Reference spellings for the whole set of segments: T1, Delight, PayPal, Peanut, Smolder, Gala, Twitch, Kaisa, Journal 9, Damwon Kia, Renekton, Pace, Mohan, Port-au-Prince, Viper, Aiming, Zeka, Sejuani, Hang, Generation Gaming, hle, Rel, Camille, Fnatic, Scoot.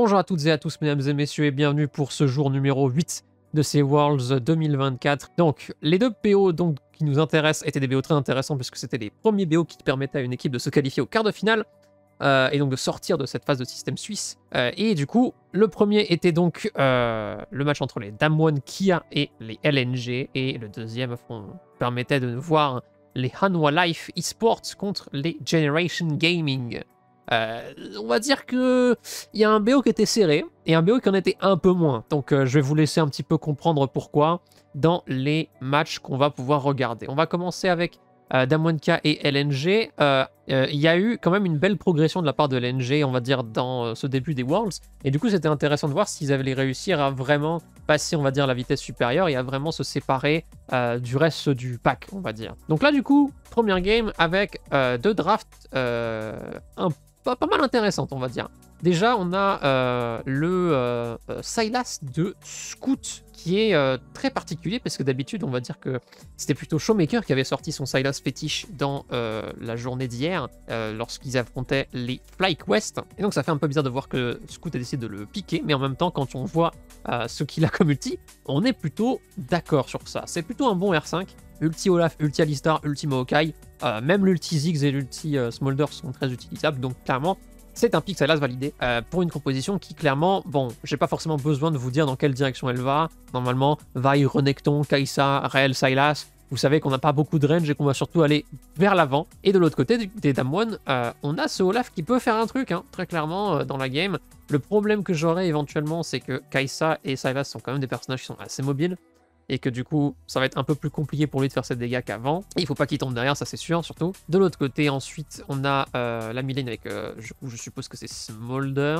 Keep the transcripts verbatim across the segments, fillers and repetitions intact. Bonjour à toutes et à tous, mesdames et messieurs, et bienvenue pour ce jour numéro huit de ces Worlds deux mille vingt-quatre. Donc, les deux B O donc, qui nous intéressent étaient des B O très intéressants, puisque c'était les premiers B O qui permettaient à une équipe de se qualifier au quart de finale, euh, et donc de sortir de cette phase de système suisse. Euh, et du coup, le premier était donc euh, le match entre les Damwon Kia et les L N G, et le deuxième permettait de voir les Hanwha Life eSports contre les Generation Gaming. Euh, on va dire qu'il y a un B O qui était serré et un B O qui en était un peu moins. Donc euh, je vais vous laisser un petit peu comprendre pourquoi dans les matchs qu'on va pouvoir regarder. On va commencer avec euh, Damwon Kia et L N G. Euh, euh, il y a eu quand même une belle progression de la part de L N G, on va dire, dans euh, ce début des Worlds. Et du coup, c'était intéressant de voir s'ils avaient réussir à vraiment passer, on va dire, la vitesse supérieure et à vraiment se séparer euh, du reste du pack, on va dire. Donc là, du coup, première game avec euh, deux drafts euh, un peu pas mal intéressante, on va dire. Déjà, on a euh, le euh, Silas de Scoot, qui est euh, très particulier, parce que d'habitude, on va dire que c'était plutôt Showmaker qui avait sorti son Silas fétiche dans euh, la journée d'hier, euh, lorsqu'ils affrontaient les FlyQuest. Et donc, ça fait un peu bizarre de voir que Scoot a décidé de le piquer, mais en même temps, quand on voit euh, ce qu'il a comme ulti, on est plutôt d'accord sur ça. C'est plutôt un bon R cinq. Ulti Olaf, ulti Alistar, ulti Maokai, euh, même l'ulti Ziggs et l'ulti euh, Smolder sont très utilisables, donc clairement, c'est un pick Silas validé euh, pour une composition qui, clairement, bon, j'ai pas forcément besoin de vous dire dans quelle direction elle va. Normalement, Vai, Renekton, Kaisa, Rel, Silas, vous savez qu'on n'a pas beaucoup de range et qu'on va surtout aller vers l'avant. Et de l'autre côté des Damwon, euh, on a ce Olaf qui peut faire un truc, hein, très clairement, euh, dans la game. Le problème que j'aurais éventuellement, c'est que Kaisa et Silas sont quand même des personnages qui sont assez mobiles, et que du coup, ça va être un peu plus compliqué pour lui de faire ses dégâts qu'avant. Il faut pas qu'il tombe derrière, ça c'est sûr, surtout. De l'autre côté, ensuite, on a euh, la mid-lane avec, euh, je, je suppose que c'est Smolder,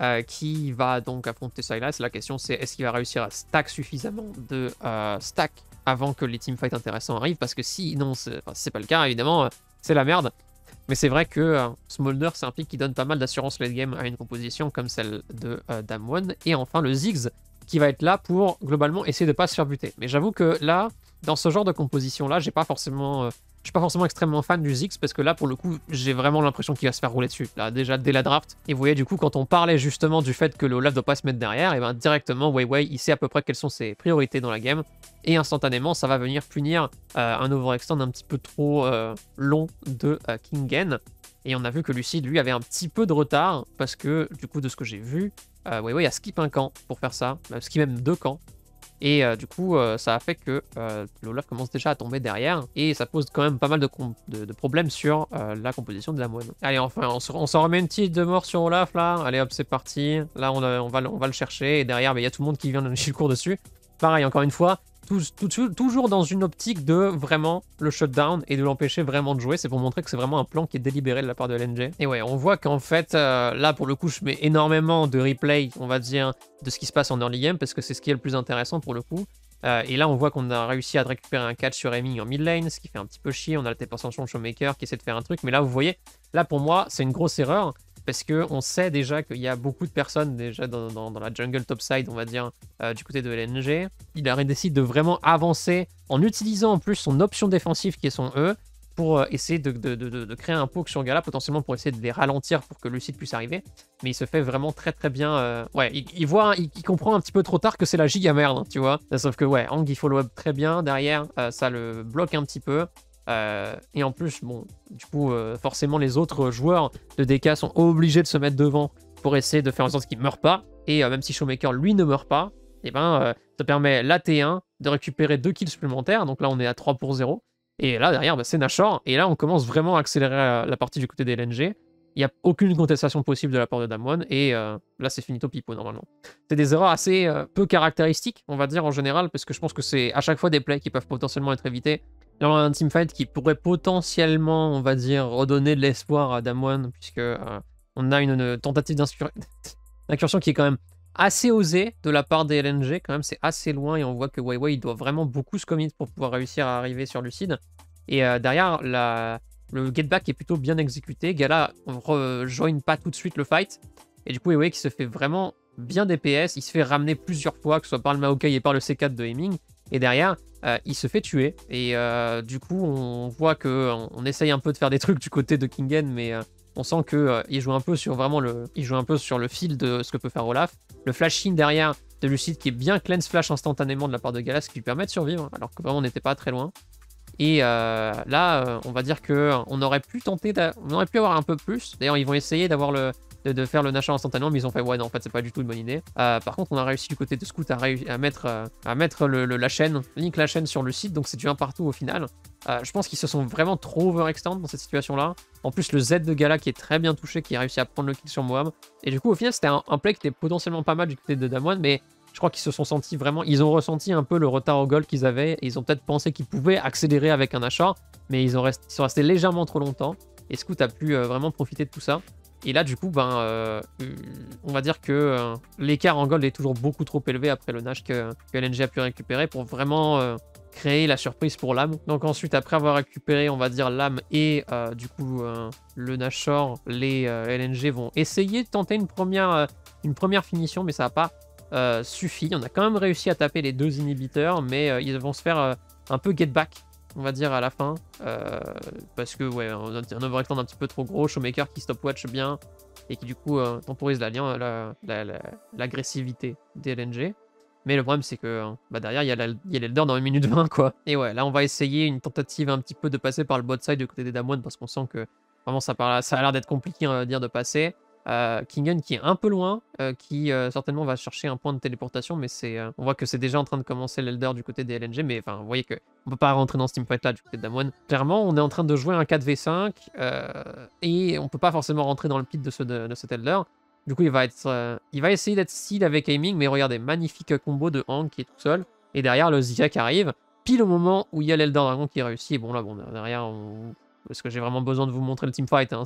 euh, qui va donc affronter Silas. La question, c'est est-ce qu'il va réussir à stack suffisamment de euh, stack avant que les teamfights intéressants arrivent? Parce que si non, c'est enfin, pas le cas, évidemment, euh, c'est la merde. Mais c'est vrai que euh, Smolder, c'est un pick qui donne pas mal d'assurance late game à une composition comme celle de euh, Damwon. Et enfin, le Ziggs, qui va être là pour, globalement, essayer de ne pas se faire buter. Mais j'avoue que là, dans ce genre de composition-là, j'ai pas forcément, euh, je suis pas forcément extrêmement fan du Ziggs, parce que là, pour le coup, j'ai vraiment l'impression qu'il va se faire rouler dessus, là, déjà, dès la draft. Et vous voyez, du coup, quand on parlait justement du fait que le Olaf doit pas se mettre derrière, et bien directement, Weiwei, il sait à peu près quelles sont ses priorités dans la game, et instantanément, ça va venir punir euh, un overextend un petit peu trop euh, long de euh, Kingen. Et on a vu que Lucide, lui, avait un petit peu de retard, parce que, du coup, de ce que j'ai vu, Euh, Weiwei a skip un camp pour faire ça, euh, skip même deux camps, et euh, du coup euh, ça a fait que euh, l'Olaf commence déjà à tomber derrière, et ça pose quand même pas mal de, de, de problèmes sur euh, la composition de la moine. Allez, enfin, on s'en se remet une petite de mort sur Olaf là, allez hop, c'est parti, là on, a, on, va, on va le chercher, et derrière il y a tout le monde qui vient de chier le cours dessus. Pareil, encore une fois, tout, tout, toujours dans une optique de vraiment le shutdown et de l'empêcher vraiment de jouer. C'est pour montrer que c'est vraiment un plan qui est délibéré de la part de L N G. Et ouais, on voit qu'en fait, euh, là pour le coup, je mets énormément de replay, on va dire, de ce qui se passe en early game, parce que c'est ce qui est le plus intéressant pour le coup. Euh, et là, on voit qu'on a réussi à récupérer un catch sur Aiming en mid lane, ce qui fait un petit peu chier. On a la téléportation de Showmaker qui essaie de faire un truc. Mais là, vous voyez, là pour moi, c'est une grosse erreur, parce qu'on sait déjà qu'il y a beaucoup de personnes déjà dans, dans, dans la jungle topside, on va dire, euh, du côté de L N G. Il décide de vraiment avancer en utilisant en plus son option défensive qui est son E, pour euh, essayer de, de, de, de créer un poke sur Gala, potentiellement pour essayer de les ralentir pour que Lucide puisse arriver. Mais il se fait vraiment très très bien... Euh... Ouais, il, il voit, il, il comprend un petit peu trop tard que c'est la giga merde, tu vois. Sauf que ouais, Hang, il follow-up très bien derrière, euh, ça le bloque un petit peu. Euh, et en plus, bon, du coup, euh, forcément, les autres joueurs de D K sont obligés de se mettre devant pour essayer de faire en sorte qu'ils ne meurent pas. Et euh, même si Showmaker, lui, ne meurt pas, et eh ben, euh, ça permet la T un de récupérer deux kills supplémentaires. Donc là, on est à trois pour zéro. Et là, derrière, bah, c'est Nashor. Et là, on commence vraiment à accélérer la, la partie du côté des L N G. Il n'y a aucune contestation possible de la part de Damwon. Et euh, là, c'est finito pipo, normalement. C'est des erreurs assez euh, peu caractéristiques, on va dire, en général, parce que je pense que c'est à chaque fois des plays qui peuvent potentiellement être évitées. Dans un teamfight qui pourrait potentiellement, on va dire, redonner de l'espoir à Damwon, puisque euh, on a une, une tentative d'incursion qui est quand même assez osée de la part des L N G. Quand même, c'est assez loin, et on voit que Weiwei doit vraiment beaucoup se commit pour pouvoir réussir à arriver sur Lucide. Et euh, derrière, la, le get back est plutôt bien exécuté. Gala rejoigne pas tout de suite le fight, et du coup Weiwei qui se fait vraiment bien D P S. Il se fait ramener plusieurs fois, que ce soit par le Maokai et par le C quatre de Aiming. Et derrière, euh, il se fait tuer. Et euh, du coup, on voit qu'on on essaye un peu de faire des trucs du côté de Kingen, mais euh, On sent qu'il euh, joue un peu sur vraiment le, il joue un peu sur le fil de ce que peut faire Olaf. Le flashing derrière de Lucide qui est bien cleanse flash instantanément de la part de Gala, ce qui lui permet de survivre, alors que vraiment on n'était pas très loin. Et euh, là, euh, on va dire qu'on aurait pu tenter, on aurait pu avoir un peu plus. D'ailleurs, ils vont essayer d'avoir le, de, de faire le Nacha instantanément, mais ils ont fait ouais non, en fait c'est pas du tout une bonne idée. Euh, par contre, on a réussi du côté de Scoot à, à mettre, euh, à mettre le, le, la chaîne, link la chaîne sur Lucide, donc c'est du un partout au final. Euh, je pense qu'ils se sont vraiment trop overextend dans cette situation-là. En plus, le Z de Gala qui est très bien touché, qui a réussi à prendre le kill sur Moab. Et du coup, au final, c'était un, un play qui était potentiellement pas mal du côté de Damwon, mais je crois qu'ils se sont sentis vraiment, ils ont ressenti un peu le retard au goal qu'ils avaient. Et ils ont peut-être pensé qu'ils pouvaient accélérer avec un achat, mais ils, ont rest... ils sont restés légèrement trop longtemps. Et Scoot a pu euh, vraiment profiter de tout ça. Et là, du coup, ben, euh, on va dire que euh, l'écart en gold est toujours beaucoup trop élevé après le Nash que, que L N G a pu récupérer pour vraiment euh, créer la surprise pour l'âme. Donc ensuite, après avoir récupéré, on va dire, l'âme et euh, du coup euh, le Nashor, les euh, L N G vont essayer de tenter une première, euh, une première finition, mais ça n'a pas euh, suffi. On a quand même réussi à taper les deux inhibiteurs, mais euh, ils vont se faire euh, un peu get back, on va dire, à la fin, euh, parce que ouais, on a un overextend un petit peu trop gros, Showmaker qui stopwatch bien et qui du coup euh, temporise l'agressivité la, la, la, des L N G. Mais le problème, c'est que bah derrière, il y a l'Elder dans une minute vingt, quoi. Et ouais, là, on va essayer une tentative un petit peu de passer par le bot side du côté des Damwon, parce qu'on sent que vraiment, ça, parla, ça a l'air d'être compliqué, on va dire, de passer. Euh, Kingen qui est un peu loin, euh, qui euh, certainement va chercher un point de téléportation, mais c'est, euh, on voit que c'est déjà en train de commencer l'Elder du côté des L N G, mais enfin, vous voyez qu'on ne peut pas rentrer dans ce teamfight là du côté de Damwon. Clairement, on est en train de jouer un quatre v cinq, euh, et on ne peut pas forcément rentrer dans le pit de, ce, de, de cet Elder. Du coup, il va, être, euh, il va essayer d'être seal avec Aiming, mais regardez, magnifique combo de Hang qui est tout seul. Et derrière, le Zeka qui arrive, pile au moment où il y a l'Elder Dragon qui réussit. Et bon, là, bon, derrière, on... parce que j'ai vraiment besoin de vous montrer le teamfight. Hein,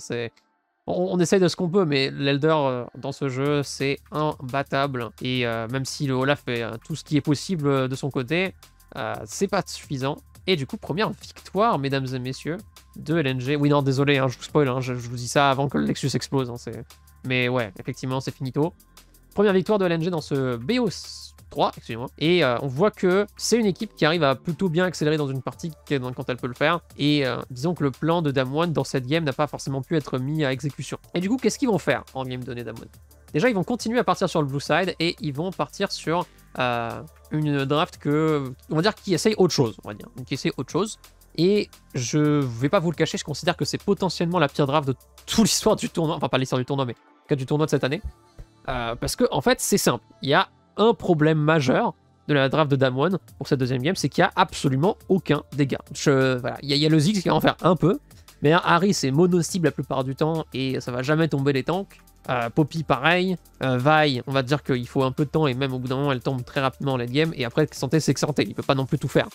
on, on essaye de ce qu'on peut, mais l'Elder, euh, dans ce jeu, c'est imbattable. Et euh, même si le Olaf fait euh, tout ce qui est possible euh, de son côté, euh, c'est pas suffisant. Et du coup, première victoire, mesdames et messieurs, de L N G. Oui, non, désolé, hein, je vous spoil, hein, je, je vous dis ça avant que le Lexus explose. Hein, c'est... Mais ouais, effectivement, c'est finito. Première victoire de L N G dans ce B O trois, excusez-moi. Et euh, on voit que c'est une équipe qui arrive à plutôt bien accélérer dans une partie quand elle peut le faire. Et euh, disons que le plan de Damwon dans cette game n'a pas forcément pu être mis à exécution. Et du coup, qu'est-ce qu'ils vont faire en game donné Damwon? Déjà, ils vont continuer à partir sur le blue side et ils vont partir sur euh, une draft que, on va dire, qui essaye autre chose, on va dire, qui essaye autre chose. Et je vais pas vous le cacher, je considère que c'est potentiellement la pire draft de toute l'histoire du tournoi, enfin pas l'histoire du tournoi, mais du tournoi de cette année, euh, parce que en fait c'est simple, il y a un problème majeur de la draft de Damwon pour cette deuxième game, c'est qu'il y a absolument aucun dégât. Je, voilà, il y, y a le Ziggs qui va en faire un peu, mais hein, Harry c'est mono cible la plupart du temps et ça va jamais tomber les tanks. Euh, Poppy pareil, euh, Vai, on va dire qu'il faut un peu de temps et même au bout d'un moment elle tombe très rapidement en late game et après santé c'est que santé, il peut pas non plus tout faire.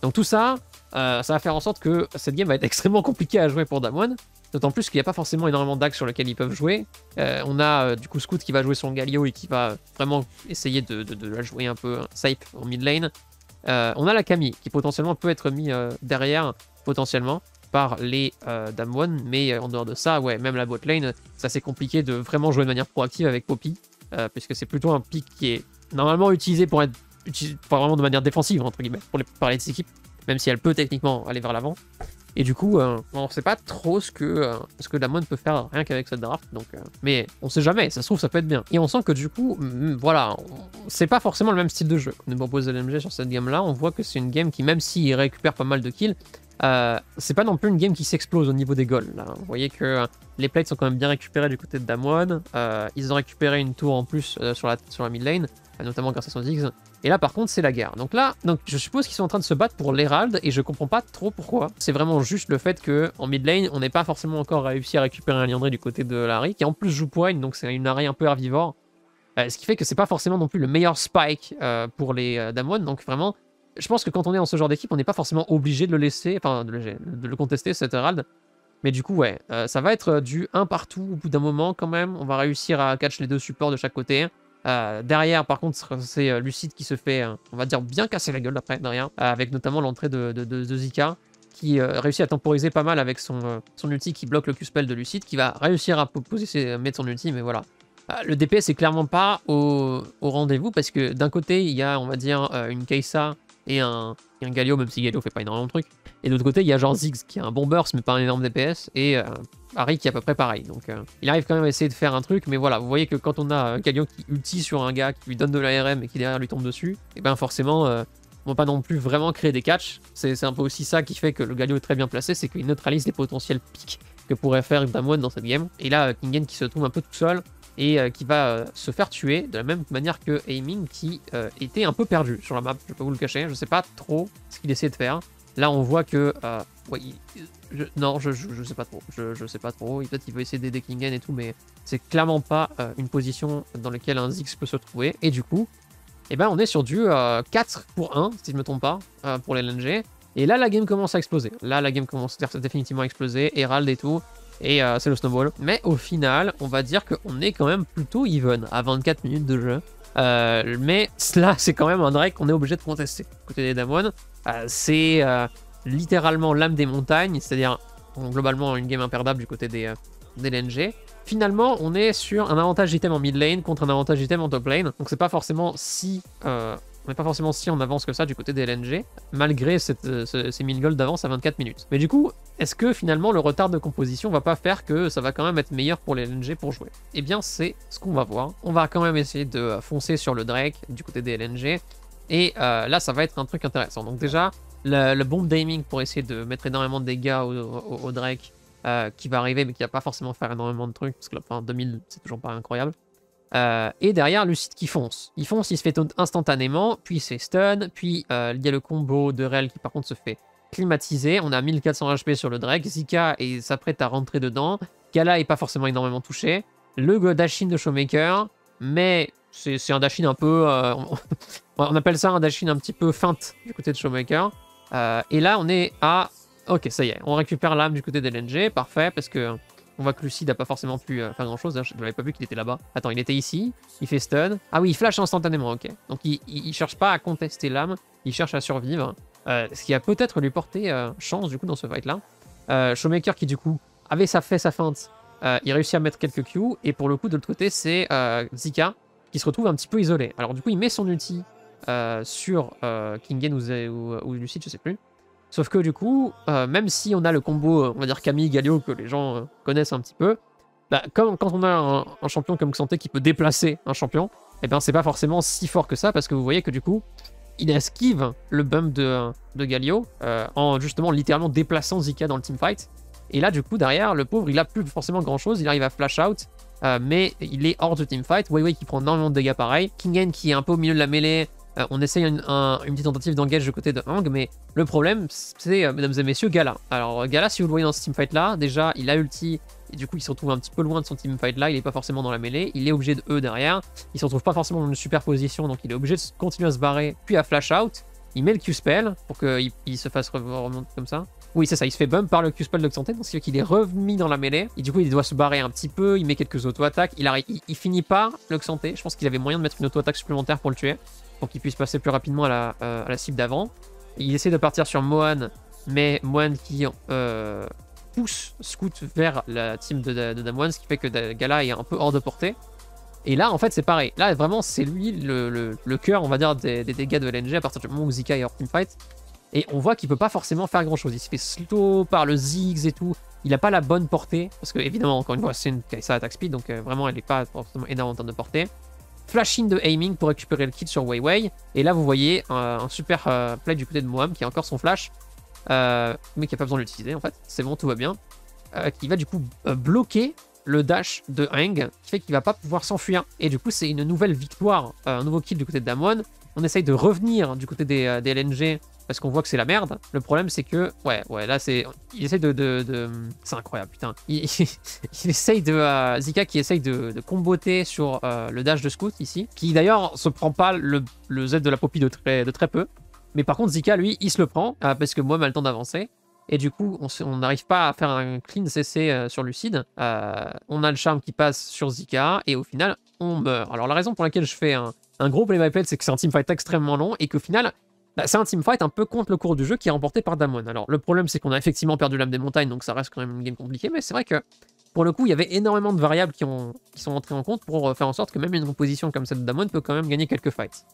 Donc tout ça, euh, ça va faire en sorte que cette game va être extrêmement compliquée à jouer pour Damwon. D'autant plus qu'il n'y a pas forcément énormément d'axes sur lesquels ils peuvent jouer. Euh, on a euh, du coup Scoot qui va jouer son Galio et qui va vraiment essayer de, de, de la jouer un peu safe en mid lane. Euh, on a la Camille qui potentiellement peut être mise euh, derrière, potentiellement, par les euh, Damwon. Mais euh, en dehors de ça, ouais, même la bot lane, c'est assez compliqué de vraiment jouer de manière proactive avec Poppy. Euh, puisque c'est plutôt un pick qui est normalement utilisé pour être utilisé pour vraiment de manière défensive, entre guillemets, pour les, par les équipes. Même si elle peut techniquement aller vers l'avant. Et du coup, euh, on ne sait pas trop ce que, euh, ce que Damwon peut faire rien qu'avec cette draft. Donc, euh, mais on ne sait jamais, ça se trouve, ça peut être bien. Et on sent que du coup, voilà, c'est pas forcément le même style de jeu que nous propose L N G sur cette game-là. On voit que c'est une game qui, même s'il récupère pas mal de kills, euh, c'est pas non plus une game qui s'explose au niveau des goals. Là. Vous voyez que euh, les plates sont quand même bien récupérées du côté de Damwon. Euh, ils ont récupéré une tour en plus euh, sur, la, sur la mid lane, euh, notamment grâce à son Ziggs. Et là, par contre, c'est la guerre. Donc là, donc, je suppose qu'ils sont en train de se battre pour l'Herald et je comprends pas trop pourquoi. C'est vraiment juste le fait qu'en mid lane, on n'est pas forcément encore réussi à récupérer un Liandré du côté de Larry, qui en plus joue Poigne, donc c'est une arrêt un peu herbivore. Euh, ce qui fait que c'est pas forcément non plus le meilleur spike euh, pour les euh, Damwon. Donc vraiment, je pense que quand on est dans ce genre d'équipe, on n'est pas forcément obligé de le laisser, enfin de le, de le contester, cet Herald. Mais du coup, ouais, euh, ça va être du un partout au bout d'un moment quand même. On va réussir à catch les deux supports de chaque côté. Euh, derrière, par contre, c'est euh, Lucide qui se fait, euh, on va dire, bien casser la gueule après, derrière, euh, avec notamment l'entrée de, de, de, de Zeka, qui euh, réussit à temporiser pas mal avec son, euh, son ulti qui bloque le Q-spell de Lucide, qui va réussir à poser ses, mettre son ulti, mais voilà. Euh, le D P S est clairement pas au, au rendez-vous, parce que d'un côté, il y a, on va dire, euh, une Kaisa et un, et un Galio, même si Galio fait pas énormément de trucs, Et de l'autre côté, il y a genre Ziggs qui a un bon burst mais pas un énorme D P S, et euh, Harry qui est à peu près pareil. Donc euh, il arrive quand même à essayer de faire un truc, mais voilà, vous voyez que quand on a euh, Galio qui ulti sur un gars, qui lui donne de l'A R M et qui derrière lui tombe dessus, et ben forcément, euh, on peut pas non plus vraiment créer des catchs. C'est un peu aussi ça qui fait que le Galio est très bien placé, c'est qu'il neutralise les potentiels pics que pourrait faire Damwon dans cette game. Et là, euh, Kingen qui se trouve un peu tout seul, et euh, qui va euh, se faire tuer de la même manière que Aiming qui euh, était un peu perdu sur la map, je peux vous le cacher, je sais pas trop ce qu'il essayait de faire. Là on voit que... Euh, ouais, il, je, non, je, je, je sais pas trop, je, je sais pas trop, peut-être qu'il veut essayer d'aider Kingen et tout, mais c'est clairement pas euh, une position dans laquelle un Ziggs peut se trouver, et du coup, eh ben, on est sur du euh, quatre pour un, si je me trompe pas, euh, pour les L N G, et là la game commence à exploser, là la game commence à définitivement à exploser, Herald et tout, et euh, c'est le snowball. Mais au final, on va dire qu'on est quand même plutôt even à vingt-quatre minutes de jeu. Euh, mais cela, c'est quand même un drake qu'on est obligé de contester. Côté des Damwon, euh, c'est euh, littéralement l'âme des montagnes, c'est-à-dire globalement une game imperdable du côté des, euh, des L N G. Finalement, on est sur un avantage item en mid lane contre un avantage item en top lane. Donc c'est pas forcément si... Euh, on n'est pas forcément si en avance que ça du côté des L N G, malgré cette, euh, ce, ces mille gold d'avance à vingt-quatre minutes. Mais du coup, est-ce que finalement le retard de composition va pas faire que ça va quand même être meilleur pour les L N G pour jouer? Eh bien, c'est ce qu'on va voir. On va quand même essayer de foncer sur le Drake du côté des L N G, et euh, là, ça va être un truc intéressant. Donc déjà, le, le bomb d'aiming pour essayer de mettre énormément de dégâts au, au, au Drake, euh, qui va arriver, mais qui va pas forcément faire énormément de trucs, parce que là, enfin, deux mille, c'est toujours pas incroyable. Euh, et derrière Lucide qui fonce. Il fonce, il se fait taunt instantanément, puis il se fait stun, puis euh, il y a le combo de Rel qui par contre se fait climatiser. On a mille quatre cents H P sur le Drake, Zeka s'apprête à rentrer dedans, Gala est pas forcément énormément touché, le go dashin de Showmaker, mais c'est un dashin un peu... Euh, on, on appelle ça un dashin un petit peu feinte du côté de Showmaker. Euh, et là on est à... Ok, ça y est, on récupère l'âme du côté des L N G, parfait, parce que... On voit que Lucide n'a pas forcément pu euh, faire grand chose. Je n'avais pas vu qu'il était là-bas. Attends, il était ici. Il fait stun. Ah oui, il flash instantanément, ok. Donc il ne cherche pas à contester l'âme. Il cherche à survivre. Euh, ce qui a peut-être lui porté euh, chance du coup dans ce fight-là. Euh, Showmaker qui du coup avait sa fait sa feinte. Euh, il réussit à mettre quelques Q. Et pour le coup, de l'autre côté, c'est euh, Zeka qui se retrouve un petit peu isolé. Alors du coup, il met son ulti euh, sur euh, Kingen ou, ou, ou Lucide, je sais plus. Sauf que du coup, euh, même si on a le combo, on va dire Camille, Galio, que les gens euh, connaissent un petit peu, bah, comme, quand on a un, un champion comme Xanté qui peut déplacer un champion, et ben c'est pas forcément si fort que ça, parce que vous voyez que du coup, il esquive le bump de, de Galio, euh, en justement littéralement déplaçant Zeka dans le teamfight. Et là du coup, derrière, le pauvre, il a plus forcément grand chose, il arrive à flash out, euh, mais il est hors de teamfight. Weiwei qui prend énormément de dégâts pareil, Kingen qui est un peu au milieu de la mêlée. Euh, on essaye une, un, une petite tentative d'engage du côté de Hang, mais le problème, c'est, euh, mesdames et messieurs, Gala. Alors, Gala, si vous le voyez dans ce teamfight-là, déjà, il a ulti, et du coup, il se retrouve un petit peu loin de son teamfight-là, il n'est pas forcément dans la mêlée, il est obligé de E derrière, il ne se retrouve pas forcément dans une super position, donc il est obligé de continuer à se barrer, puis à flash-out, il met le Q-spell pour qu'il il se fasse remonter comme ça. Oui, c'est ça, il se fait bump par le Q-spell de Xanté, donc c'est qu'il est remis dans la mêlée, et du coup, il doit se barrer un petit peu, il met quelques auto-attaques, il, il, il finit par le Xanté, je pense qu'il avait moyen de mettre une auto-attaque supplémentaire pour le tuer, pour qu'il puisse passer plus rapidement à la, euh, à la cible d'avant. Il essaie de partir sur Mohan, mais Mohan qui euh, pousse Scoot vers la team de, de, de Damwon, ce qui fait que Gala est un peu hors de portée. Et là, en fait, c'est pareil. Là, vraiment, c'est lui le, le, le cœur, on va dire, des, des dégâts de L N G à partir du moment où Zeka est hors teamfight. Et on voit qu'il peut pas forcément faire grand-chose. Il se fait slow par le Ziggs et tout. Il n'a pas la bonne portée, parce que, évidemment, encore une fois, c'est une Kaisa attack speed, donc euh, vraiment, elle n'est pas forcément énorme en termes de portée. Flash in de aiming pour récupérer le kill sur Weiwei. Et là, vous voyez un, un super euh, play du côté de Mohan qui a encore son flash, euh, mais qui n'a pas besoin de l'utiliser en fait. C'est bon, tout va bien. Euh, qui va du coup euh, bloquer le dash de Hang, qui fait qu'il ne va pas pouvoir s'enfuir. Et du coup, c'est une nouvelle victoire, euh, un nouveau kill du côté de Damwon. On essaye de revenir du côté des, euh, des L N G parce qu'on voit que c'est la merde. Le problème, c'est que, ouais, ouais, là, c'est. Il essaye de. de, de... C'est incroyable, putain. Il, il, il essaye de. Euh, Zeka qui essaye de, de comboter sur euh, le dash de Scout ici, qui d'ailleurs se prend pas le, le Z de la poppy de très, de très peu. Mais par contre, Zeka, lui, il se le prend, euh, parce que moi, m'a le temps d'avancer. Et du coup, on n'arrive pas à faire un clean C C euh, sur Lucide. Euh, on a le charme qui passe sur Zeka, et au final, on meurt. Alors, la raison pour laquelle je fais un, un gros play-by-play, c'est que c'est un teamfight extrêmement long, et qu'au final. C'est un teamfight un peu contre le cours du jeu qui est remporté par Damwon. Alors le problème c'est qu'on a effectivement perdu l'âme des montagnes, donc ça reste quand même une game compliquée, mais c'est vrai que pour le coup il y avait énormément de variables qui, ont, qui sont entrées en compte pour faire en sorte que même une composition comme celle de Damwon peut quand même gagner quelques fights.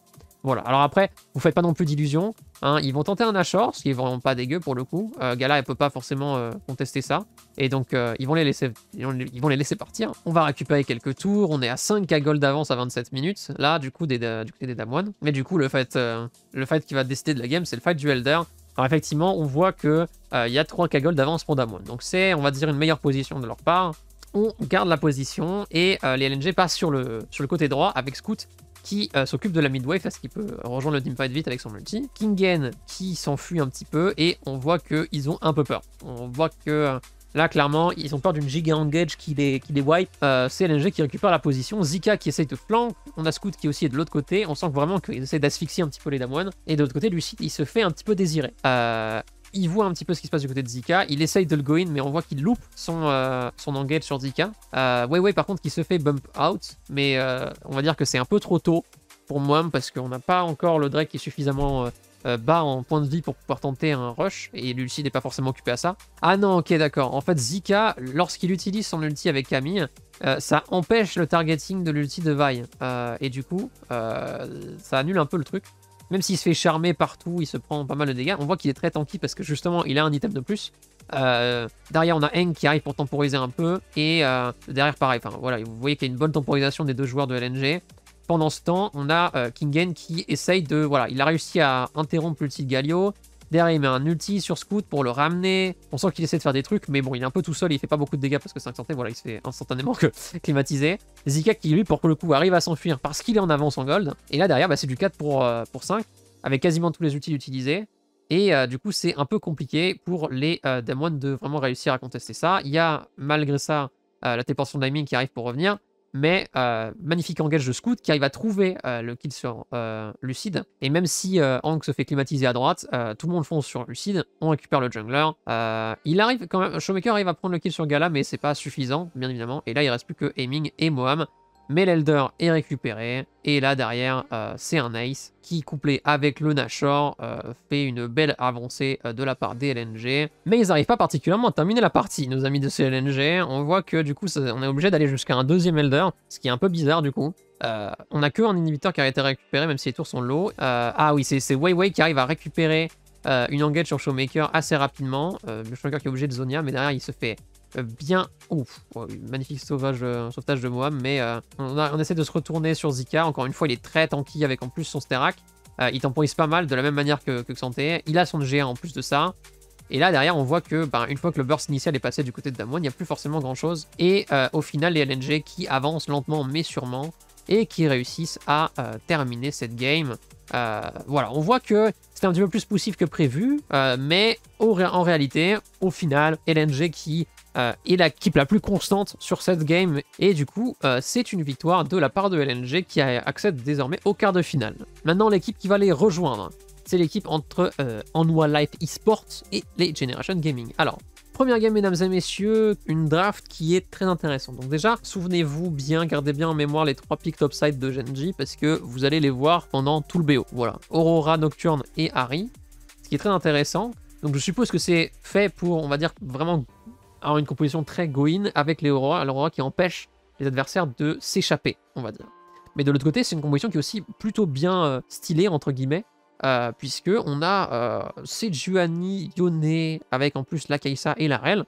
Voilà, alors après, vous faites pas non plus d'illusions. Hein. Ils vont tenter un Ashore, ce qui est vraiment pas dégueu pour le coup. Euh, Gala, elle peut pas forcément euh, contester ça. Et donc, euh, ils, vont les laisser, ils vont les laisser partir. On va récupérer quelques tours. On est à cinq K gold d'avance à vingt-sept minutes. Là, du coup, des, du côté des Damwon. Mais du coup, le fight, euh, le fight qui va décider de la game, c'est le fight du Elder. Alors effectivement, on voit qu'il euh, y a trois K gold d'avance pour Damwon. Donc c'est, on va dire, une meilleure position de leur part. On garde la position et euh, les L N G passent sur le, sur le côté droit avec Scoot qui euh, s'occupe de la midwave parce qu'il peut rejoindre le teamfight vite avec son multi. Kingen qui s'enfuit un petit peu et on voit qu'ils ont un peu peur. On voit que là, clairement, ils ont peur d'une giga engage qui les, qui les wipe. Euh, c'est L N G qui récupère la position. Zeka qui essaye de flank. On a Scoot qui aussi est de l'autre côté. On sent vraiment qu'ils essaient d'asphyxier un petit peu les Damwon. Et de l'autre côté, Lucide, il se fait un petit peu désirer. Euh, il voit un petit peu ce qui se passe du côté de Zeka. Il essaye de le go in, mais on voit qu'il loupe son, euh, son engage sur Zeka. Euh, Weiwei, par contre, qui se fait bump out. Mais euh, on va dire que c'est un peu trop tôt pour moi parce qu'on n'a pas encore le Drake qui est suffisamment... Euh, bas en point de vie pour pouvoir tenter un rush et Lucide n'est pas forcément occupé à ça. Ah non, ok, d'accord. En fait, Zeka, lorsqu'il utilise son ulti avec Camille, euh, ça empêche le targeting de l'ulti de Vi. Euh, et du coup, euh, ça annule un peu le truc. Même s'il se fait charmer partout, il se prend pas mal de dégâts. On voit qu'il est très tanky parce que justement, il a un item de plus. Euh, derrière, on a Hang qui arrive pour temporiser un peu. Et euh, derrière, pareil. Enfin, voilà, vous voyez qu'il y a une bonne temporisation des deux joueurs de L N G. Pendant ce temps, on a euh, Kingen qui essaye de... Voilà, il a réussi à interrompre l'ulti de Galio. Derrière, il met un ulti sur Scoot pour le ramener. On sent qu'il essaie de faire des trucs, mais bon, il est un peu tout seul. Il fait pas beaucoup de dégâts parce que cinq cents T, voilà, il se fait instantanément que climatiser. Zika qui, lui, pour le coup, arrive à s'enfuir parce qu'il est en avance en gold. Et là, derrière, bah, c'est du quatre pour cinq, avec quasiment tous les ultis utilisés. Et euh, du coup, c'est un peu compliqué pour les euh, Damwon de vraiment réussir à contester ça. Il y a, malgré ça, euh, la téléportation d'Aiming qui arrive pour revenir. Mais euh, magnifique engage de Scoot qui arrive à trouver euh, le kill sur euh, Lucide. Et même si euh, Hank se fait climatiser à droite, euh, tout le monde fonce sur Lucide. On récupère le jungler. Euh, il arrive quand même, Showmaker arrive à prendre le kill sur Gala, mais c'est pas suffisant, bien évidemment. Et là, il reste plus que Aiming et Moham. Mais l'Elder est récupéré. Et là, derrière, euh, c'est un Ace qui, couplé avec le Nashor, euh, fait une belle avancée euh, de la part des L N G. Mais ils n'arrivent pas particulièrement à terminer la partie, nos amis de ces L N G. On voit que, du coup, ça, on est obligé d'aller jusqu'à un deuxième Elder, ce qui est un peu bizarre, du coup. Euh, on n'a qu'un inhibiteur qui a été récupéré, même si les tours sont low. Euh, ah oui, c'est Weiwei qui arrive à récupérer euh, une engage sur Showmaker assez rapidement. Euh, le Showmaker qui est obligé de Zonia, mais derrière, il se fait... Bien ouf, oh, magnifique sauvage, euh, sauvetage de Moham, mais euh, on, a, on essaie de se retourner sur Zika. Encore une fois, il est très tanky avec en plus son Sterak. Euh, il temporise pas mal de la même manière que, que Xanté. Il a son G un en plus de ça. Et là, derrière, on voit que, bah, une fois que le burst initial est passé du côté de Damwon, il n'y a plus forcément grand chose. Et euh, au final, les L N G qui avancent lentement mais sûrement et qui réussissent à euh, terminer cette game. Euh, voilà, on voit que c'était un petit peu plus poussif que prévu, euh, mais au ré en réalité, au final, L N G qui. Euh, et l'équipe la plus constante sur cette game. Et du coup, euh, c'est une victoire de la part de L N G qui accède désormais au quart de finale. Maintenant, l'équipe qui va les rejoindre, c'est l'équipe entre euh, Hanwha Life eSports et les Generation Gaming. Alors, première game, mesdames et messieurs, une draft qui est très intéressante. Donc déjà, souvenez-vous bien, gardez bien en mémoire les trois picks topside de Genji parce que vous allez les voir pendant tout le B O. Voilà, Aurora, Nocturne et Harry, ce qui est très intéressant. Donc je suppose que c'est fait pour, on va dire, vraiment... Alors une composition très go-in avec les Aurora, l'Aurora qui empêche les adversaires de s'échapper, on va dire. Mais de l'autre côté, c'est une composition qui est aussi plutôt bien euh, stylée, entre guillemets, euh, puisque on a euh, Sejuani, Yone, avec en plus la Kaisa et la Rel.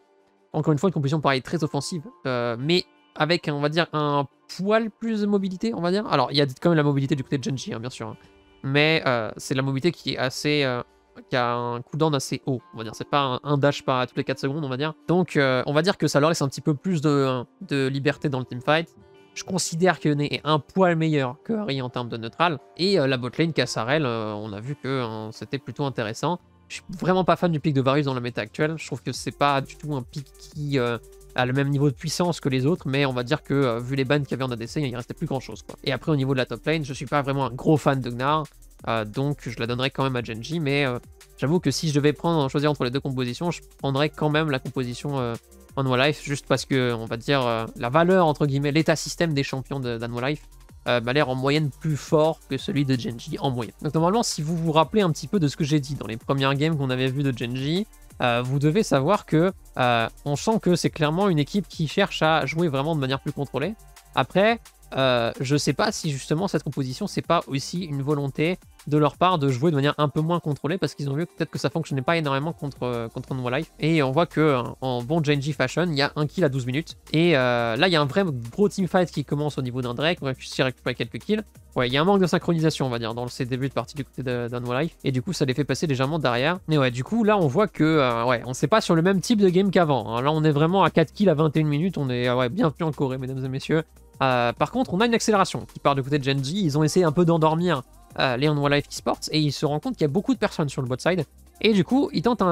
Encore une fois, une composition pareil, très offensive, euh, mais avec, on va dire, un poil plus de mobilité, on va dire. Alors, il y a quand même la mobilité du côté de Genji, hein, bien sûr, hein. Mais euh, c'est la mobilité qui est assez... Euh, qui a un cooldown assez haut, on va dire. C'est pas un, un dash par toutes les quatre secondes, on va dire. Donc, euh, on va dire que ça leur laisse un petit peu plus de, de liberté dans le teamfight. Je considère que Yone est un poil meilleur que Harry en termes de neutral. Et euh, la botlane Kassarel, euh, on a vu que euh, c'était plutôt intéressant. Je suis vraiment pas fan du pick de Varus dans la méta actuelle. Je trouve que c'est pas du tout un pick qui euh, a le même niveau de puissance que les autres. Mais on va dire que, euh, vu les bans qu'il y avait en A D C, il restait plus grand chose, quoi. Et après, au niveau de la top lane, je suis pas vraiment un gros fan de Gnar. Euh, donc je la donnerais quand même à Genji, mais euh, j'avoue que si je devais prendre, choisir entre les deux compositions, je prendrais quand même la composition euh, Hanwha Life, juste parce que, on va dire, euh, la valeur, entre guillemets, l'état système des champions d'Hanwha Life euh, m'a l'air en moyenne plus fort que celui de Genji en moyenne. Donc normalement, si vous vous rappelez un petit peu de ce que j'ai dit dans les premières games qu'on avait vues de Genji, euh, vous devez savoir que euh, on sent que c'est clairement une équipe qui cherche à jouer vraiment de manière plus contrôlée. Après... Euh, je sais pas si justement cette composition c'est pas aussi une volonté de leur part de jouer de manière un peu moins contrôlée, parce qu'ils ont vu peut-être que ça fonctionnait pas énormément contre contre Hanwha Life, et on voit que en bon Genji fashion il y a un kill à douze minutes, et euh, là il y a un vrai gros teamfight qui commence au niveau d'un Drake. On réussit à récupérer quelques kills. Ouais, il y a un manque de synchronisation on va dire dans ces débuts de partie du côté d'Hanwha Life, et du coup ça les fait passer légèrement derrière. Mais ouais, du coup là on voit que euh, ouais, on n'est pas sur le même type de game qu'avant, hein. Là on est vraiment à quatre kills à vingt et une minutes, on est ouais, bien plus encoré mesdames et messieurs. Euh, par contre, on a une accélération qui part du côté de Genji. Ils ont essayé un peu d'endormir euh, les Hanwha Life eSports, et ils se rendent compte qu'il y a beaucoup de personnes sur le bot side, et du coup ils tentent un,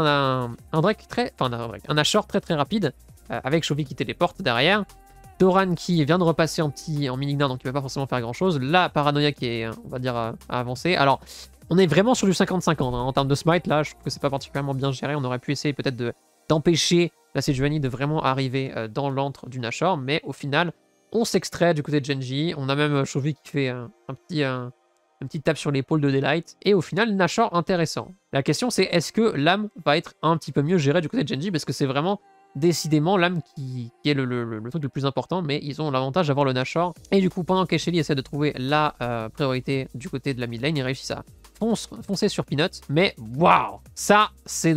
un, un Drake très, enfin un, un Ashore très très rapide, euh, avec Chovy qui téléporte derrière, Doran qui vient de repasser en petit en mini Gnar, donc il ne peut pas forcément faire grand chose. La paranoïa qui est, on va dire, à, à avancer. Alors on est vraiment sur du cinquante cinquante hein, en termes de smite. Là je trouve que c'est pas particulièrement bien géré. On aurait pu essayer peut-être d'empêcher de, la Sejuani de vraiment arriver euh, dans l'antre d'une Ashore, mais au final on s'extrait du côté de Genji. On a même Chovy qui fait un, un petit un, un petit tape sur l'épaule de Delight. Et au final, Nashor intéressant. La question, c'est est-ce que l'âme va être un petit peu mieux gérée du côté de Genji, parce que c'est vraiment décidément l'âme qui, qui est le, le, le, le truc le plus important, mais ils ont l'avantage d'avoir le Nashor. Et du coup, pendant qu'Echely essaie de trouver la euh, priorité du côté de la mid lane, ils réussissent à fonce, foncer sur Peanut. Mais waouh, ça c'est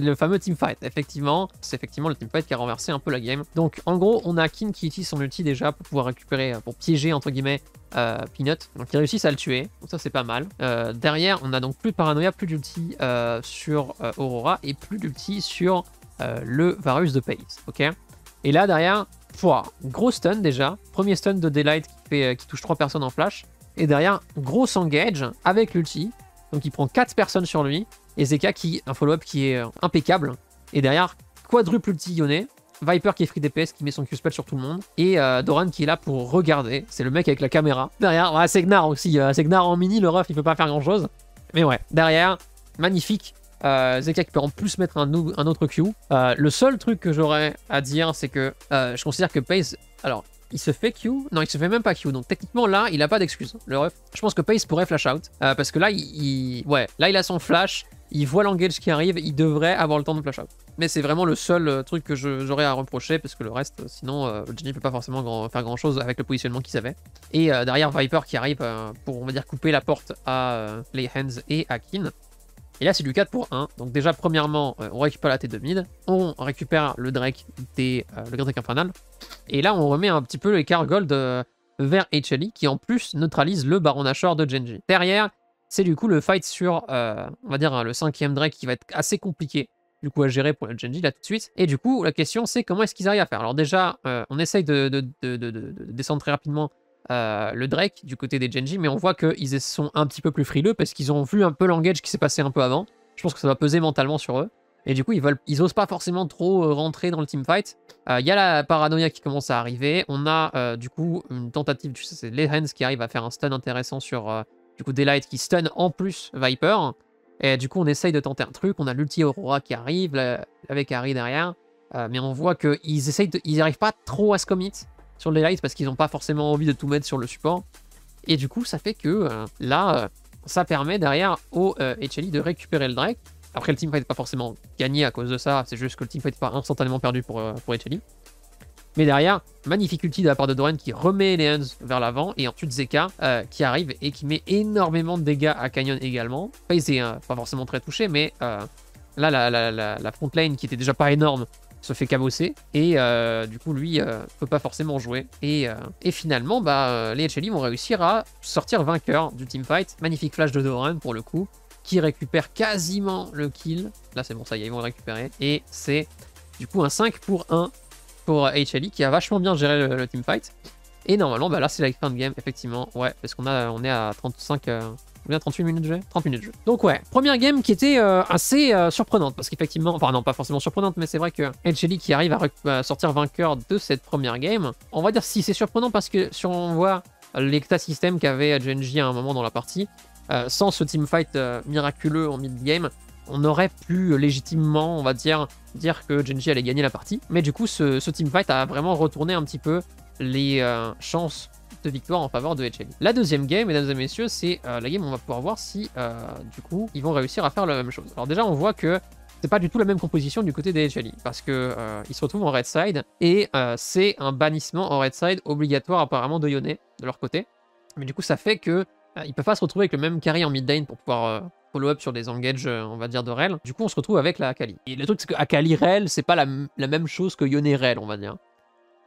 le fameux teamfight, effectivement. C'est effectivement le teamfight qui a renversé un peu la game. Donc en gros, on a King qui utilise son ulti déjà pour pouvoir récupérer, pour piéger entre guillemets euh, Peanut. Donc ils réussissent à le tuer, donc ça c'est pas mal. Euh, derrière, on a donc plus de paranoïa, plus d'ulti euh, sur euh, Aurora, et plus d'ulti sur Euh, le Varus de Pace, ok. Et là derrière, pouah, gros stun déjà, premier stun de Delight qui, fait, euh, qui touche trois personnes en flash, et derrière, gros engage avec l'ulti, donc il prend quatre personnes sur lui, et Zeka qui, un follow-up qui est euh, impeccable, et derrière, quadruple ulti Yone, Viper qui est free D P S, qui met son Q-spell sur tout le monde, et euh, Doran qui est là pour regarder, c'est le mec avec la caméra. Derrière, ouais, c'est Gnar aussi, euh, c'est Gnar en mini, le ref il peut pas faire grand chose, mais ouais, derrière, magnifique. Euh, Zeka qui peut en plus mettre un, un autre Q. Euh, le seul truc que j'aurais à dire, c'est que euh, je considère que Pace, alors il se fait Q, non il se fait même pas Q, donc techniquement là il a pas d'excuse, le ref. Je pense que Pace pourrait flash out, euh, parce que là il, il, ouais, là il a son flash, il voit l'engage qui arrive, il devrait avoir le temps de flash out. Mais c'est vraiment le seul truc que j'aurais à reprocher, parce que le reste, sinon, euh, Genji ne peut pas forcément grand, faire grand chose avec le positionnement qu'il savait. Et euh, derrière, Viper qui arrive euh, pour, on va dire, couper la porte à euh, les Hands et à Kin. Et là, c'est du quatre pour un. Donc déjà, premièrement, euh, on récupère la T deux mid. On récupère le Drake, des, euh, le Drake infernal. Et là, on remet un petit peu l'écart gold euh, vers H L E, qui en plus neutralise le Baron Ashore de Genji. Derrière, c'est du coup le fight sur, euh, on va dire, hein, le cinquième Drake qui va être assez compliqué du coup à gérer pour le Genji là tout de suite. Et du coup, la question, c'est comment est-ce qu'ils arrivent à faire. Alors déjà, euh, on essaye de, de, de, de, de, de descendre très rapidement Euh, le Drake du côté des Genji, mais on voit qu'ils sont un petit peu plus frileux parce qu'ils ont vu un peu l'engage qui s'est passé un peu avant. Je pense que ça va peser mentalement sur eux, et du coup ils veulent, ils osent pas forcément trop rentrer dans le teamfight. Il euh, y a la paranoïa qui commence à arriver. On a euh, du coup une tentative, tu sais, c'est les Hands qui arrivent à faire un stun intéressant sur euh, du coup Delight qui stun en plus Viper, et du coup on essaye de tenter un truc. On a l'ulti Aurora qui arrive là, avec Harry derrière, euh, mais on voit qu'ils essayent de, ils arrivent pas trop à se commit sur les lights parce qu'ils n'ont pas forcément envie de tout mettre sur le support. Et du coup, ça fait que euh, là, euh, ça permet derrière au euh, H L E de récupérer le Drake. Après, le teamfight n'est pas forcément gagné à cause de ça. C'est juste que le teamfight n'est pas instantanément perdu pour, euh, pour H L E. Mais derrière, magnifique ulti de la part de Doran qui remet les Hands vers l'avant. Et ensuite, Zeka euh, qui arrive et qui met énormément de dégâts à Canyon également. Pace n'est euh, pas forcément très touché, mais euh, là, la, la, la, la front lane qui était déjà pas énorme se fait cabosser, et euh, du coup lui euh, peut pas forcément jouer, et, euh, et finalement bah, euh, les H L E vont réussir à sortir vainqueur du teamfight. Magnifique flash de Doran pour le coup, qui récupère quasiment le kill. Là c'est bon, ça y est, ils vont le récupérer, et c'est du coup un cinq pour un pour H L E qui a vachement bien géré le, le teamfight. Et normalement bah, là c'est la fin de game effectivement, ouais, parce qu'on a on est à trente-cinq euh, combien, trente-huit minutes de jeu, trente minutes de jeu. Donc ouais, première game qui était euh, assez euh, surprenante, parce qu'effectivement, enfin non, pas forcément surprenante, mais c'est vrai que H L E qui arrive à, à sortir vainqueur de cette première game, on va dire si c'est surprenant, parce que si on voit l'état système qu'avait Genji à un moment dans la partie, euh, sans ce teamfight euh, miraculeux en mid-game, on aurait pu légitimement, on va dire, dire que Genji allait gagner la partie. Mais du coup, ce, ce teamfight a vraiment retourné un petit peu les euh, chances de victoire en faveur de H L E. La deuxième game, mesdames et messieurs, c'est euh, la game où on va pouvoir voir si euh, du coup ils vont réussir à faire la même chose. Alors déjà on voit que c'est pas du tout la même composition du côté des H L I, parce qu'ils euh, se retrouvent en red side, et euh, c'est un bannissement en red side obligatoire apparemment de Yone, de leur côté. Mais du coup, ça fait qu'ils euh, ne peuvent pas se retrouver avec le même carry en mid-lane pour pouvoir euh, follow-up sur des engages, euh, on va dire, de rel. Du coup, on se retrouve avec la Akali. Et le truc, c'est que Akali rel, c'est pas la, la même chose que Yone rel, on va dire.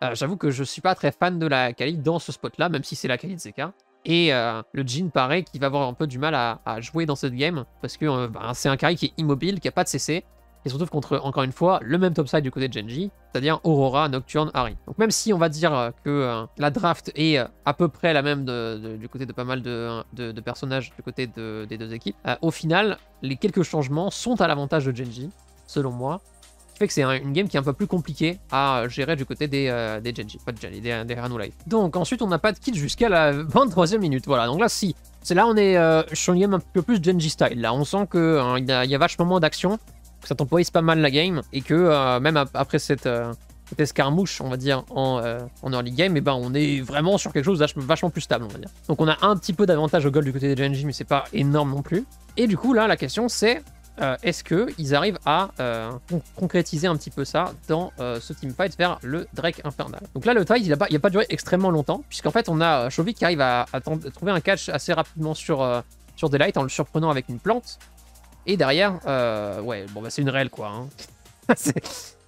Euh, J'avoue que je suis pas très fan de la Akali dans ce spot-là, même si c'est la Akali de Zeka. Et euh, le Jhin, pareil, qui va avoir un peu du mal à, à jouer dans cette game, parce que euh, bah, c'est un carry qui est immobile, qui n'a pas de C C, et se retrouve contre, encore une fois, le même topside du côté de Genji, c'est-à-dire Aurora, Nocturne, Harry. Donc même si on va dire euh, que euh, la draft est euh, à peu près la même de, de, du côté de pas mal de, de, de personnages du côté de, des deux équipes, euh, au final, les quelques changements sont à l'avantage de Genji, selon moi, ce qui fait que c'est un, une game qui est un peu plus compliquée à gérer du côté des, euh, des Genji, pas de Genji, des, des Hanwha Life. Donc ensuite, on n'a pas de kill jusqu'à la vingt-troisième minute, voilà, donc là, si... C'est là, on est euh, sur une game un peu plus Genji style, là, on sent qu'il hein, y, y a vachement moins d'action, que ça temporise pas mal la game, et que euh, même ap après cette, euh, cette escarmouche, on va dire, en, euh, en early game, eh ben, on est vraiment sur quelque chose de vachement plus stable, on va dire. Donc on a un petit peu d'avantage au goal du côté des Genji, mais c'est pas énorme non plus. Et du coup, là, la question, c'est euh, est-ce qu'ils arrivent à euh, con concrétiser un petit peu ça dans euh, ce teamfight vers le Drake Infernal. Donc là, le fight, il n'a pas, pas duré extrêmement longtemps, puisqu'en fait, on a Chovy qui arrive à, à trouver un catch assez rapidement sur, euh, sur Daylight en le surprenant avec une plante. Et derrière, euh, ouais, bon bah c'est une réelle quoi. Hein.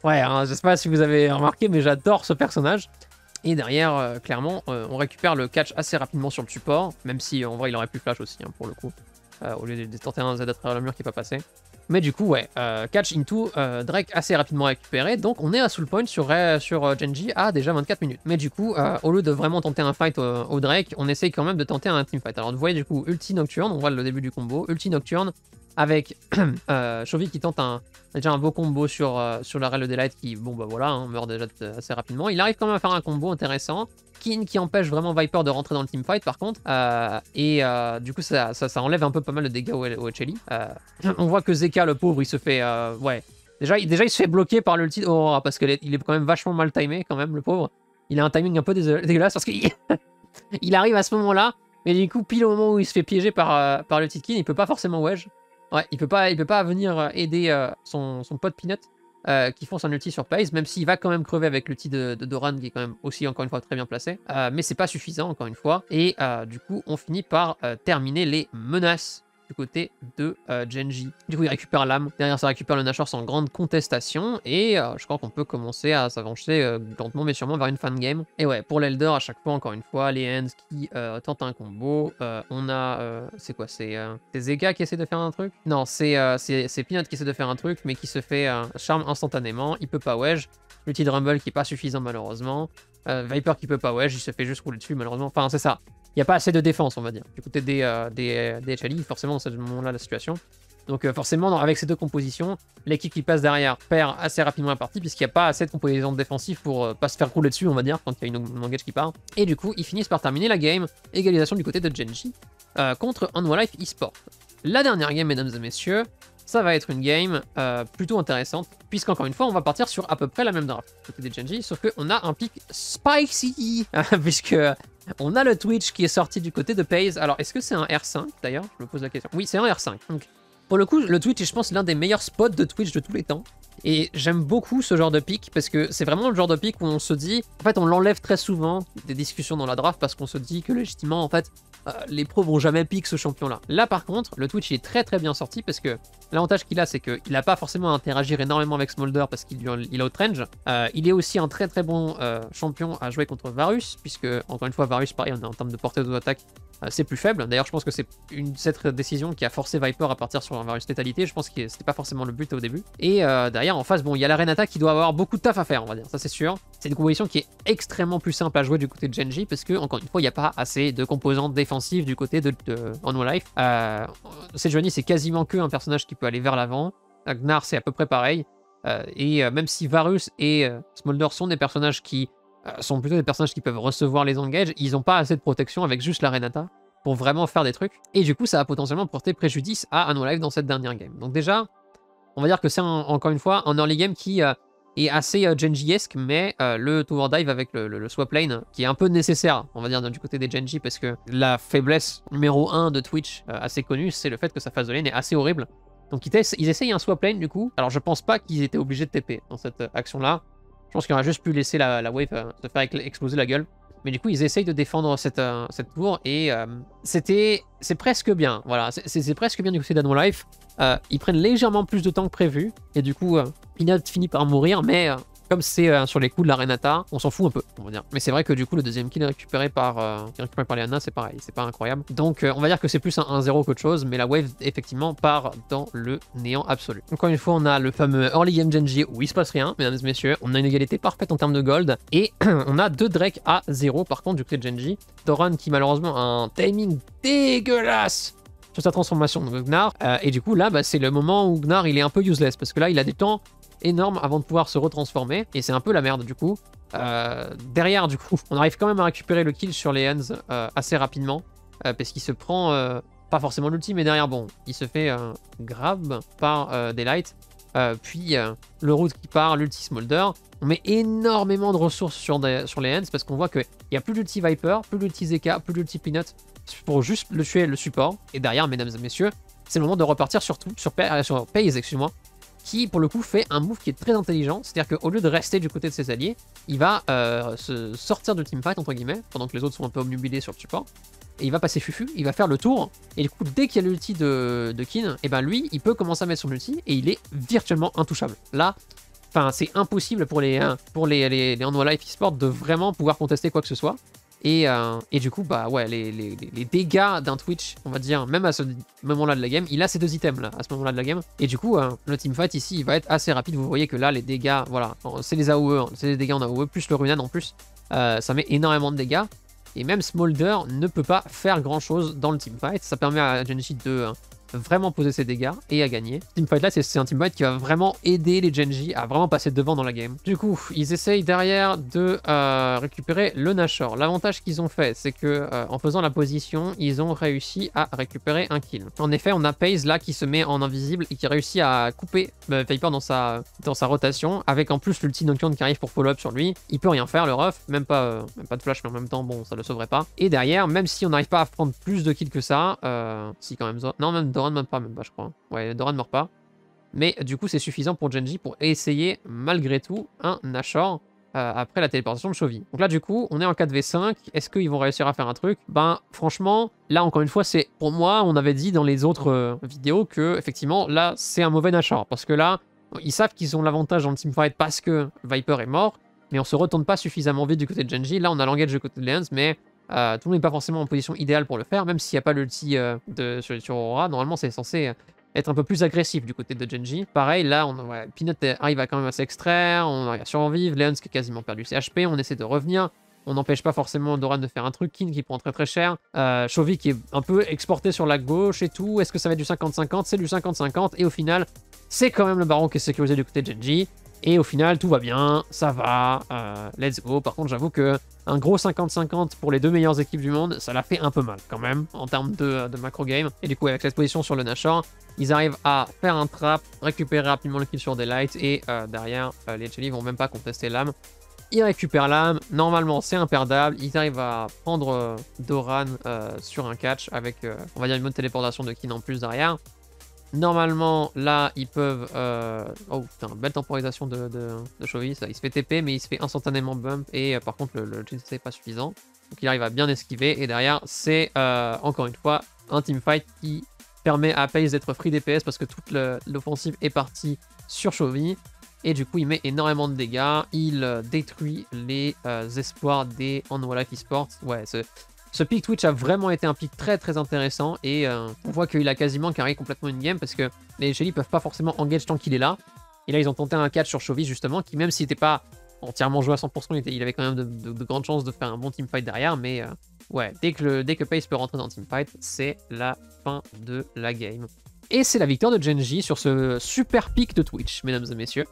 ouais, hein, je sais pas si vous avez remarqué, mais j'adore ce personnage. Et derrière, euh, clairement, euh, on récupère le catch assez rapidement sur le support, même si en vrai il aurait pu flash aussi, hein, pour le coup, euh, au lieu de, de tenter un Z à travers le mur qui n'est pas passé. Mais du coup, ouais, euh, catch into, euh, Drake assez rapidement récupéré, donc on est à soul point sur, sur euh, Genji à déjà vingt-quatre minutes. Mais du coup, euh, au lieu de vraiment tenter un fight euh, au Drake, on essaye quand même de tenter un teamfight. Alors vous voyez du coup, ulti Nocturne, on voit le début du combo, ulti Nocturne, avec euh, Chovy qui tente un, déjà un beau combo sur, euh, sur la rel de Daylight qui, bon bah voilà, hein, meurt déjà assez rapidement. Il arrive quand même à faire un combo intéressant. King qui empêche vraiment Viper de rentrer dans le teamfight par contre. Euh, et euh, du coup, ça, ça, ça enlève un peu pas mal de dégâts au, au H L I. Euh, on voit que Zeka, le pauvre, il se fait... Euh, ouais, déjà il, déjà, il se fait bloquer par l'ulti d'Aurora parce qu'il est, il est quand même vachement mal timé, quand même, le pauvre. Il a un timing un peu dégueulasse parce qu'il il arrive à ce moment-là. Mais du coup, pile au moment où il se fait piéger par, euh, par l'ulti de King, il peut pas forcément wedge. Ouais, il peut pas, il peut pas venir aider euh, son, son pote Peanut euh, qui fonce un ulti sur Pace, même s'il va quand même crever avec l'ulti de, de Doran qui est quand même aussi encore une fois très bien placé. Euh, mais c'est pas suffisant encore une fois. Et euh, du coup, on finit par euh, terminer les menaces du côté de euh, Genji. Du coup, il récupère l'âme. Derrière, ça récupère le Nashor sans grande contestation. Et euh, je crois qu'on peut commencer à s'avancer euh, lentement mais sûrement vers une fan game. Et ouais, pour l'Elder, à chaque fois, encore une fois, les Hands qui euh, tentent un combo. Euh, on a... Euh, c'est quoi C'est euh, Zeka qui essaie de faire un truc Non, c'est euh, Peanut qui essaie de faire un truc, mais qui se fait euh, charme instantanément. Il peut pas wedge. L'ulti de Rumble qui est pas suffisant, malheureusement. Euh, Viper qui peut pas wedge. Il se fait juste rouler dessus, malheureusement. Enfin, c'est ça. Il n'y a pas assez de défense, on va dire, du côté des, euh, des, des H L I, forcément, dans ce moment-là, la situation. Donc, euh, forcément, dans, avec ces deux compositions, l'équipe qui passe derrière perd assez rapidement la partie, puisqu'il n'y a pas assez de composition défensive pour euh, pas se faire rouler dessus, on va dire, quand il y a une, une engage qui part. Et du coup, ils finissent par terminer la game. Égalisation du côté de Genji euh, contre Hanwha Life eSports. La dernière game, mesdames et messieurs, ça va être une game euh, plutôt intéressante, puisqu'encore une fois, on va partir sur à peu près la même draft du côté des Genji, sauf qu'on a un pic spicy, puisque... On a le Twitch qui est sorti du côté de Pace. Alors, est-ce que c'est un R cinq, d'ailleurs? Je me pose la question. Oui, c'est un R cinq. Donc, pour le coup, le Twitch est, je pense, l'un des meilleurs spots de Twitch de tous les temps. Et j'aime beaucoup ce genre de pick, parce que c'est vraiment le genre de pick où on se dit... En fait, on l'enlève très souvent des discussions dans la draft, parce qu'on se dit que, légitimement, en fait, euh, les pros vont jamais pick ce champion-là. Là, par contre, le Twitch il est très très bien sorti, parce que l'avantage qu'il a, c'est qu'il n'a pas forcément à interagir énormément avec Smolder, parce qu'il il outrange. Euh, il est aussi un très très bon euh, champion à jouer contre Varus, puisque, encore une fois, Varus, pareil, en termes de portée d'auto-attaque, euh, c'est plus faible. D'ailleurs, je pense que c'est cette décision qui a forcé Viper à partir sur un Varus létalité. Je pense que c'était pas forcément le but au début. Et euh, derrière, en face, bon, il y a la Renata qui doit avoir beaucoup de taf à faire, on va dire, ça c'est sûr. C'est une composition qui est extrêmement plus simple à jouer du côté de Genji, parce que, encore une fois, il n'y a pas assez de composantes défensives du côté de Hanwha Life. Euh, Sejuani, c'est quasiment que un personnage qui peut aller vers l'avant. Gnar, c'est à peu près pareil. Euh, et euh, même si Varus et euh, Smolder sont des personnages qui euh, sont plutôt des personnages qui peuvent recevoir les engages, ils n'ont pas assez de protection avec juste la Renata pour vraiment faire des trucs. Et du coup, ça va potentiellement porter préjudice à Hanwha Life dans cette dernière game. Donc déjà... On va dire que c'est un, encore une fois un early game qui euh, est assez euh, Genji-esque, mais euh, le tower dive avec le, le, le swap lane qui est un peu nécessaire, on va dire, du côté des Genji, parce que la faiblesse numéro un de Twitch euh, assez connue, c'est le fait que sa phase de lane est assez horrible. Donc ils, ils essayent un swap lane du coup. Alors je pense pas qu'ils étaient obligés de T P dans cette action-là. Je pense qu'on aurait juste pu laisser la, la wave euh, se faire exploser la gueule. Mais du coup, ils essayent de défendre cette, euh, cette tour et euh, c'était, c'est presque bien. Voilà, c'est presque bien du côté d'Hanwha Life. Euh, ils prennent légèrement plus de temps que prévu et du coup, euh, Peanut finit par mourir, mais... Euh, Comme c'est euh, sur les coups de la Renata, on s'en fout un peu, on va dire. Mais c'est vrai que du coup, le deuxième kill récupéré par, euh, récupéré par les Hanwha, c'est pareil, c'est pas incroyable. Donc, euh, on va dire que c'est plus un un zéro qu'autre chose, mais la wave, effectivement, part dans le néant absolu. Encore une fois, on a le fameux early game Genji où il se passe rien, mesdames et messieurs. On a une égalité parfaite en termes de gold, et on a deux Drake à zéro, par contre, du côté de Genji. Doran qui, malheureusement, a un timing dégueulasse sur sa transformation de Gnar. Euh, et du coup, là, bah, c'est le moment où Gnar, il est un peu useless, parce que là, il a du temps énorme avant de pouvoir se retransformer, et c'est un peu la merde du coup. Euh, derrière du coup, on arrive quand même à récupérer le kill sur les Hanwha euh, assez rapidement, euh, parce qu'il se prend, euh, pas forcément l'ulti, mais derrière, bon, il se fait euh, grab par euh, Daylight, euh, puis euh, le route qui part, l'ulti Smolder. On met énormément de ressources sur, des, sur les Hanwha, parce qu'on voit qu'il n'y a plus d'ulti Viper, plus d'ulti Zeka, plus d'ulti Peanut, pour juste le tuer, le support, et derrière, mesdames et messieurs, c'est le moment de repartir sur, tout, sur, euh, sur Pace, excuse-moi, qui pour le coup fait un move qui est très intelligent, c'est-à-dire qu'au lieu de rester du côté de ses alliés, il va euh, se sortir du teamfight entre guillemets, pendant que les autres sont un peu obnubilés sur le support, et il va passer fufu, il va faire le tour, et du coup dès qu'il y a l'ulti de, de Kin, et ben lui il peut commencer à mettre son ulti, et il est virtuellement intouchable. Là, enfin c'est impossible pour les hein, pour les, les, les Hanwha Life eSports de vraiment pouvoir contester quoi que ce soit, et, euh, et du coup bah ouais, les, les, les dégâts d'un Twitch, on va dire, même à ce moment-là de la game, il a ces deux items là, à ce moment-là de la game, et du coup euh, le teamfight ici il va être assez rapide. Vous voyez que là les dégâts, voilà, c'est les A O E, c'est les dégâts en A O E, plus le Runan en plus, euh, ça met énormément de dégâts, et même Smolder ne peut pas faire grand-chose dans le teamfight. Ça permet à Genji de euh, vraiment poser ses dégâts et à gagner. Ce teamfight là, c'est un teamfight qui va vraiment aider les Genji à vraiment passer devant dans la game. Du coup, ils essayent derrière de euh, récupérer le Nashor. L'avantage qu'ils ont fait, c'est que euh, en faisant la position, ils ont réussi à récupérer un kill. En effet, on a Pace là qui se met en invisible et qui réussit à couper euh, Viper dans sa, dans sa rotation, avec en plus l'ulti Nocturne qui arrive pour follow-up sur lui. Il peut rien faire, le ref, même pas, euh, même pas de flash, mais en même temps, bon, ça le sauverait pas. Et derrière, même si on n'arrive pas à prendre plus de kills que ça, euh, si quand même... Non, même dans Doran meurt pas, même pas je crois. Ouais, Doran ne meurt pas. Mais du coup, c'est suffisant pour Genji pour essayer, malgré tout, un Nashor euh, après la téléportation de Chovy. Donc là, du coup, on est en quatre v cinq. Est-ce qu'ils vont réussir à faire un truc? Ben, franchement, là, encore une fois, c'est pour moi, on avait dit dans les autres euh, vidéos que, effectivement, là, c'est un mauvais Nashor. Parce que là, ils savent qu'ils ont l'avantage dans le teamfight parce que Viper est mort, mais on se retourne pas suffisamment vite du côté de Genji. Là, on a Langage du côté de Lens, mais... Euh, tout le monde n'est pas forcément en position idéale pour le faire, même s'il n'y a pas l'ulti euh, sur, sur Aurora. Normalement, c'est censé être un peu plus agressif du côté de Genji. Pareil, là, on, ouais, Peanut arrive à quand même à s'extraire, on arrive à survivre, Leon qui a quasiment perdu ses H P, on essaie de revenir, on n'empêche pas forcément Doran de faire un truc, King qui prend très très cher, euh, Chovy qui est un peu exporté sur la gauche et tout. Est-ce que ça va être du cinquante cinquante? C'est du cinquante cinquante, et au final, c'est quand même le baron qui est sécurisé du côté de Genji. Et au final, tout va bien, ça va, euh, let's go. Par contre, j'avoue que un gros cinquante cinquante pour les deux meilleures équipes du monde, ça l'a fait un peu mal quand même, en termes de, de macro game. Et du coup, avec cette position sur le Nashor, ils arrivent à faire un trap, récupérer rapidement le kill sur Daylight, et euh, derrière, euh, les Chili vont même pas contester l'âme. Ils récupèrent l'âme, normalement c'est imperdable, ils arrivent à prendre euh, Doran euh, sur un catch, avec, euh, on va dire, une bonne téléportation de Kin en plus derrière. Normalement, là, ils peuvent... Euh... Oh, putain, belle temporisation de, de, de Chovy, ça. Il se fait T P, mais il se fait instantanément bump. Et euh, par contre, le, le G C n'est pas suffisant. Donc, il arrive à bien esquiver. Et derrière, c'est, euh, encore une fois, un teamfight qui permet à Pace d'être free D P S parce que toute l'offensive est partie sur Chovy. Et du coup, il met énormément de dégâts. Il euh, détruit les euh, espoirs des Hanwha Life eSports. Ouais, c'est... Ce pick Twitch a vraiment été un pick très très intéressant, et euh, on voit qu'il a quasiment carré complètement une game parce que les Shelly peuvent pas forcément engage tant qu'il est là. Et là ils ont tenté un catch sur Chovy justement, qui même s'il n'était pas entièrement joué à cent pour cent, il, était, il avait quand même de, de, de grandes chances de faire un bon teamfight derrière, mais euh, ouais, dès que, le, dès que Pace peut rentrer dans le teamfight, c'est la fin de la game. Et c'est la victoire de Genji sur ce super pick de Twitch, mesdames et messieurs.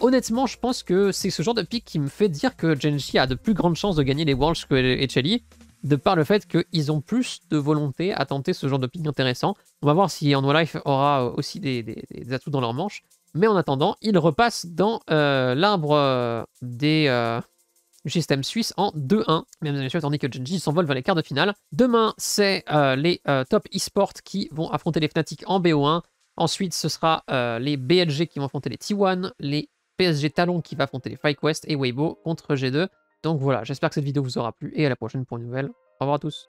Honnêtement, je pense que c'est ce genre de pick qui me fait dire que Genji a de plus grandes chances de gagner les Worlds que les Shelly, de par le fait qu'ils ont plus de volonté à tenter ce genre de pick intéressant. On va voir si Hanwha Life aura aussi des, des, des atouts dans leur manche. Mais en attendant, ils repassent dans euh, l'arbre des... Euh du système suisse en deux un, mesdames et messieurs, tandis que Genji s'envole vers les quarts de finale. Demain, c'est euh, les euh, top eSports qui vont affronter les Fnatic en B O un. Ensuite, ce sera euh, les B L G qui vont affronter les T un, les P S G Talon qui va affronter les FlyQuest et Weibo contre G deux. Donc voilà, j'espère que cette vidéo vous aura plu et à la prochaine pour une nouvelle. Au revoir à tous.